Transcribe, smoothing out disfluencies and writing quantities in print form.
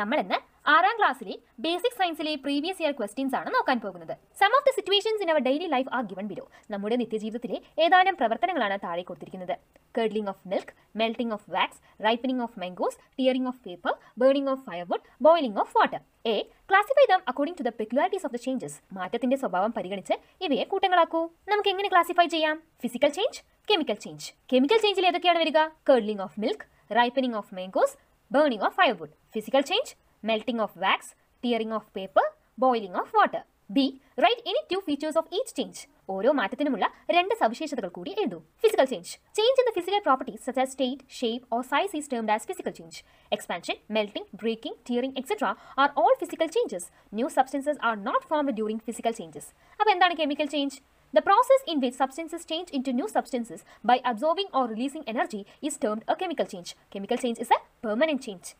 നമ്മൾ ഇന്ന് 6th ക്ലാസ്സിലെ ബേസിക് സയൻസിലെ പ്രീവിയസ് ഇയർ ക്വസ്റ്റ്യൻസ് ആണ് നോക്കാൻ പോകുന്നത്. Some of the situations in our daily life are given below. നമ്മുടെ നിത്യജീവിതത്തിലെ ഏതാനും പ്രവർത്തനങ്ങളാണ് താഴെ കൊടുത്തിരിക്കുന്നത്. Curdling of milk, melting of wax, ripening of mangoes, tearing of paper, burning of firewood, boiling of water. A. Classify them according to the peculiarities of the changes. മാറ്റത്തിന്റെ സ്വഭാവം പരിഗണിച്ച് ഇവയെ കൂട്ടങ്ങളാക്കൂ. നമുക്ക് എങ്ങനെ ക്ലാസിഫൈ ചെയ്യാം? Physical change, chemical change. Chemical ചേഞ്ചിൽ ഏതൊക്കെയാണ് വരിക? Curdling of milk, ripening of mangoes, burning of firewood. Physical change, melting of wax, tearing of paper, boiling of water. B. Write any two features of each change. ഓരോ മാറ്റത്തിനുമുള്ള രണ്ട് സവിശേഷതകൾ കൂടി എഴുതൂ. Physical change. Change in the physical properties such as state, shape or size is termed as physical change. Expansion, melting, breaking, tearing etcetera are all physical changes. New substances are not formed during physical changes. അപ്പോൾ എന്താണ് chemical change? The process in which substances change into new substances by absorbing or releasing energy is termed a chemical change. Chemical change is a permanent change.